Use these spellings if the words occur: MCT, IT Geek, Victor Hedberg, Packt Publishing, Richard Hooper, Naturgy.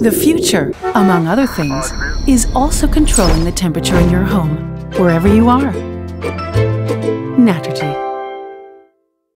The future, among other things, is also controlling the temperature in your home, wherever you are. Naturgy.